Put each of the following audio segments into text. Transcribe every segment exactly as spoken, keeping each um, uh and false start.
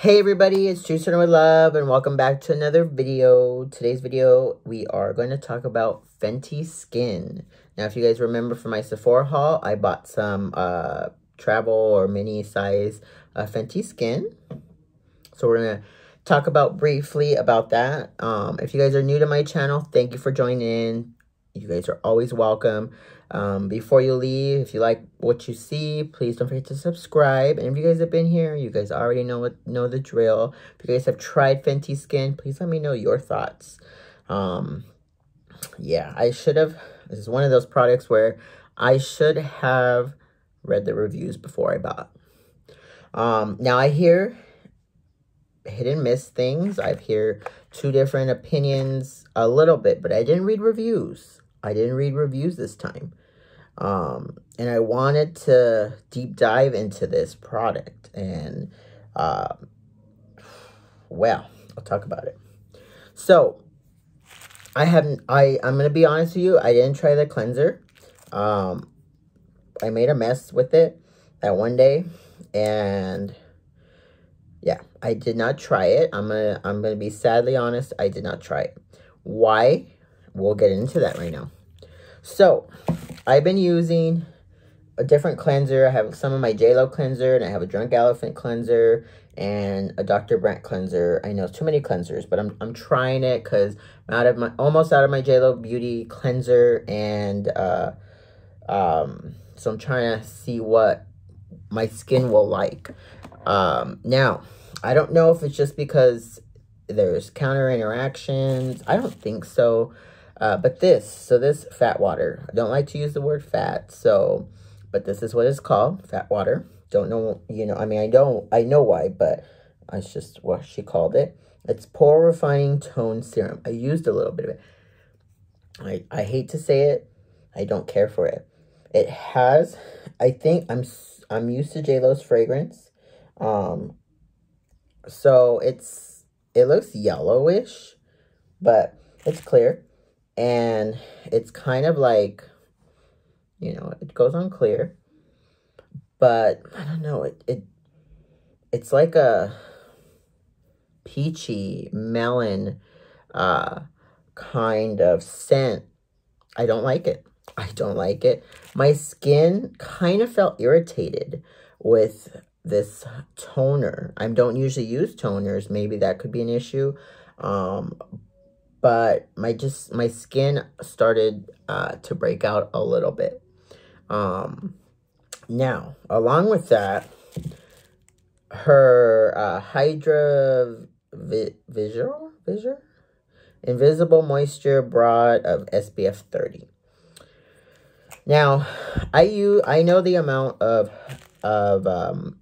Hey everybody, it's two Serna With Love and welcome back to another video. Today's video, we are going to talk about Fenty Skin. Now, if you guys remember from my Sephora haul, I bought some uh, travel or mini size uh, Fenty Skin. So we're going to talk about briefly about that. Um, if you guys are new to my channel, thank you for joining in. You guys are always welcome. Um, before you leave, if you like what you see, please don't forget to subscribe. And if you guys have been here, you guys already know what know the drill. If you guys have tried Fenty Skin, please let me know your thoughts. Um, yeah, I should have. This is one of those products where I should have read the reviews before I bought. Um, now I hear hit and miss things. I've heard two different opinions a little bit, but I didn't read reviews. I didn't read reviews this time. Um, and I wanted to deep dive into this product. And, uh, well, I'll talk about it. So, I haven't, I, I'm going to be honest with you. I didn't try the cleanser. Um, I made a mess with it that one day. And, yeah, I did not try it. I'm going to, I'm going to be sadly honest. I did not try it. Why? We'll get into that right now. So, I've been using a different cleanser. I have some of my JLo cleanser, and I have a Drunk Elephant cleanser, and a Doctor Brandt cleanser. I know it's too many cleansers, but I'm, I'm trying it because I'm out of my, almost out of my JLo Beauty cleanser, and uh, um, so I'm trying to see what my skin will like. Um, now, I don't know if it's just because there's counter interactions. I don't think so. Uh, but this, so this fat water, I don't like to use the word fat, so, but this is what it's called, fat water. Don't know, you know, I mean, I don't, I know why, but it's just what she called it. It's Pore Refining Tone Serum. I used a little bit of it. I, I hate to say it, I don't care for it. It has, I think, I'm, I'm used to JLo's fragrance. Um, so it's, it looks yellowish, but it's clear. And it's kind of like, you know, it goes on clear. But, I don't know, it, it it's like a peachy, melon uh, kind of scent. I don't like it. I don't like it. My skin kind of felt irritated with this toner. I don't usually use toners. Maybe that could be an issue. Um, But my just my skin started uh, to break out a little bit. Um, now, along with that, her uh, Hydra Vi Visual Visual Invisible Moisture Broad of S P F thirty. Now, I use I know the amount of of um,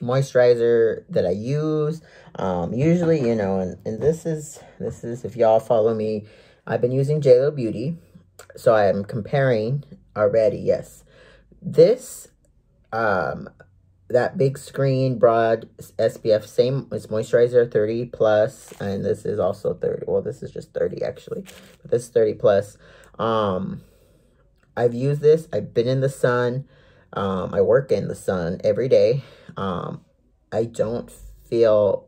moisturizer that I use. Um, usually, you know, and, and this is, this is, if y'all follow me, I've been using JLo Beauty, so I am comparing already, yes. This, um, that big screen, broad S P F, same, it's moisturizer thirty plus, and this is also thirty, well, this is just thirty, actually, but this is thirty plus. Um, I've used this, I've been in the sun, um, I work in the sun every day. Um, I don't feel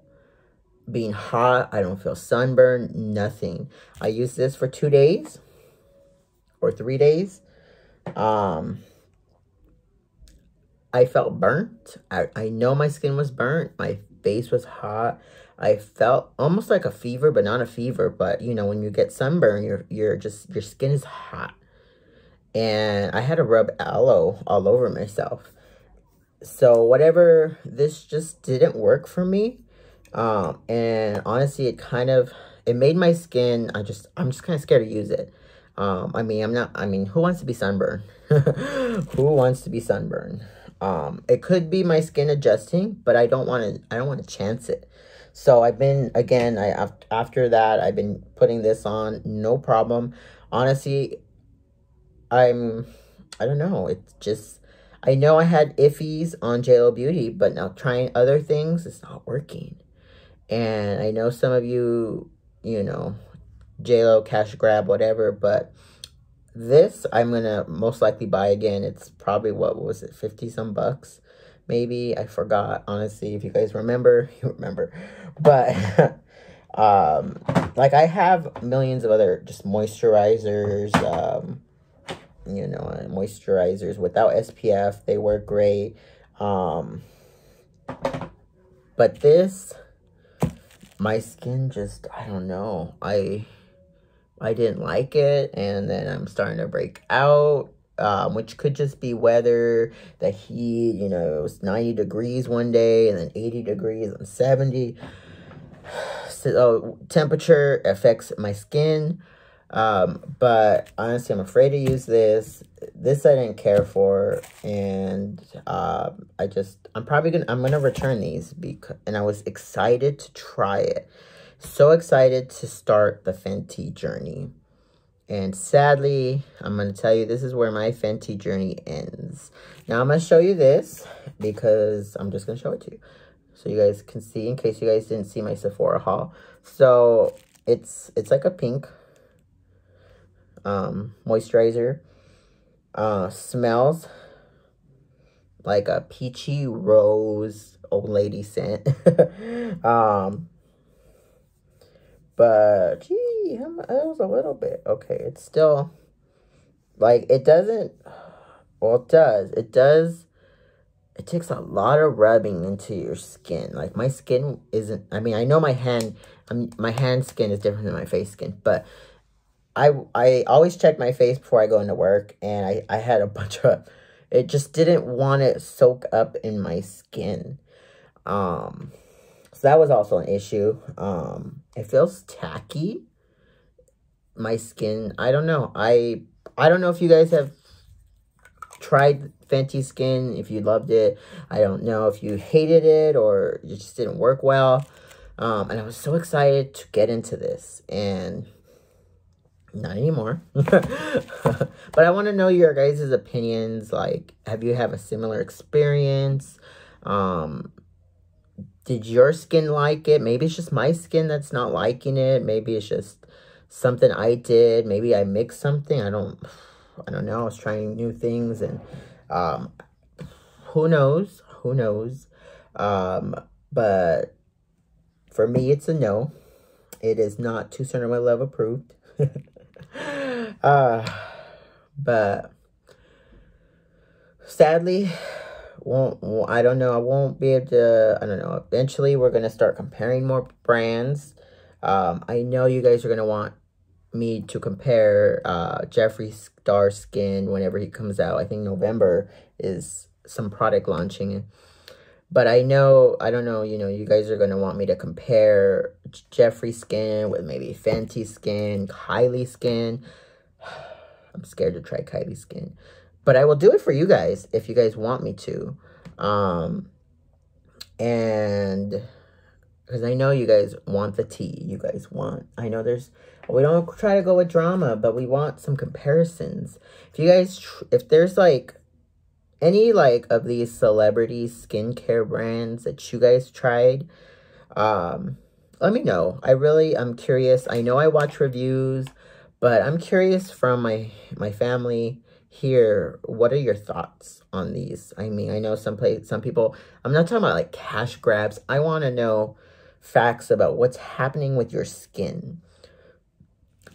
being hot. I don't feel sunburned, nothing. I used this for two days or three days. Um, I felt burnt. I, I know my skin was burnt. My face was hot. I felt almost like a fever, but not a fever. But, you know, when you get sunburn, you're, you're just, your skin is hot. And I had to rub aloe all over myself. So whatever, this just didn't work for me. Um, and honestly, it kind of, it made my skin, I just, I'm just kind of scared to use it. Um, I mean, I'm not, I mean, who wants to be sunburned? Who wants to be sunburned? Um, it could be my skin adjusting, but I don't want to, I don't want to chance it. So I've been, again, I, after that, I've been putting this on, no problem. Honestly, I'm, I don't know. It's just, I know I had iffies on JLo Beauty, but now trying other things, it's not working. And I know some of you, you know, JLo, cash grab, whatever, but this I'm going to most likely buy again. It's probably, what was it, fifty some bucks? maybe. I forgot, honestly. If you guys remember, you remember. But um, like, I have millions of other just moisturizers, um, you know, moisturizers without S P F. They work great. Um, but this, my skin just, I don't know. I, I didn't like it. And then I'm starting to break out. Um, which could just be weather, the heat, you know, it was ninety degrees one day and then eighty degrees and seventy. So uh, temperature affects my skin. Um, but honestly, I'm afraid to use this. This I didn't care for. And uh, I just, I'm probably going to, I'm going to return these. because And I was excited to try it. So excited to start the Fenty journey. And sadly, I'm going to tell you, this is where my Fenty journey ends. Now, I'm going to show you this because I'm just going to show it to you. So you guys can see, in case you guys didn't see my Sephora haul. So it's it's like a pink um, moisturizer. Uh, smells like a peachy rose old lady scent. um, but, geez. It was a little bit. Okay, it's still, like, it doesn't, well, it does. It does, it takes a lot of rubbing into your skin. Like, my skin isn't, I mean, I know my hand, I'm, my hand skin is different than my face skin, but I, I always check my face before I go into work, and I, I had a bunch of, it just didn't want to soak up in my skin. Um, so that was also an issue. Um, it feels tacky. My skin, I don't know. I I don't know if you guys have tried Fenty Skin, if you loved it. I don't know if you hated it or it just didn't work well. Um, and I was so excited to get into this. And not anymore. But I want to know your guys' opinions. Like, have you have a similar experience? Um, did your skin like it? Maybe it's just my skin that's not liking it. Maybe it's just something I did. Maybe I mixed something. I don't, I don't know. I was trying new things, and um, who knows? Who knows? Um, but for me, it's a no. It is not two Serna With Love approved. uh, but sadly, won't. I don't know. I won't be able to. I don't know. Eventually, we're gonna start comparing more brands. Um, I know you guys are going to want me to compare uh, Jeffree Star Skin whenever he comes out. I think November is some product launching. But I know, I don't know, you know, you guys are going to want me to compare Jeffree Skin with maybe Fenty Skin, Kylie Skin. I'm scared to try Kylie Skin. But I will do it for you guys if you guys want me to. Um, and... Because I know you guys want the tea. You guys want. I know there's. We don't try to go with drama, but we want some comparisons. If you guys, tr if there's like any like of these celebrity skincare brands that you guys tried, um, let me know. I really, I'm curious. I know I watch reviews, but I'm curious from my my family here. What are your thoughts on these? I mean, I know some place, some people. I'm not talking about like cash grabs. I want to know facts about what's happening with your skin.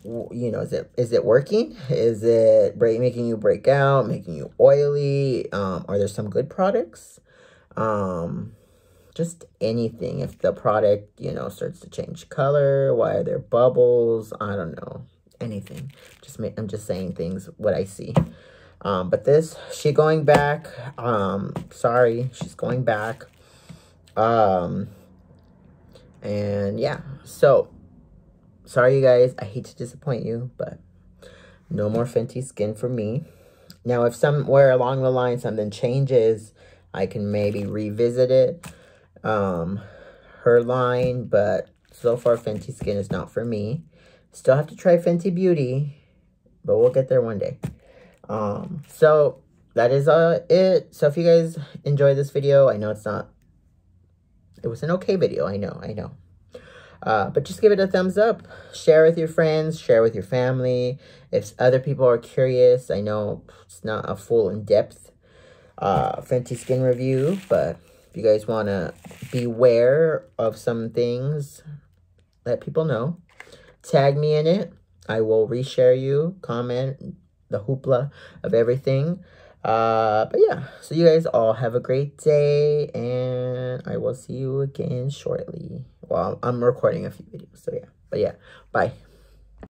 You know, is it is it working? Is it break, making you break out, making you oily? Um, are there some good products? Um, just anything. If the product, you know, starts to change color, why are there bubbles? I don't know. Anything. Just I'm just saying things, what I see. Um, but this, she going back. Um, sorry, she's going back. Um... And yeah, so sorry you guys, I hate to disappoint you, but no more Fenty Skin for me. Now, if somewhere along the line something changes, I can maybe revisit it, um, her line, but so far Fenty Skin is not for me. Still have to try Fenty Beauty, but we'll get there one day. Um, so that is uh, it. So if you guys enjoyed this video, I know it's not, it was an okay video, I know, I know. Uh, but just give it a thumbs up. Share with your friends, share with your family. If other people are curious, I know it's not a full in-depth uh, Fenty Skin review, but if you guys want to beware of some things, let people know. Tag me in it. I will reshare you, comment, the hoopla of everything. Uh, but yeah, so you guys all have a great day, and I will see you again shortly. Well, I'm recording a few videos, so yeah. But yeah, bye.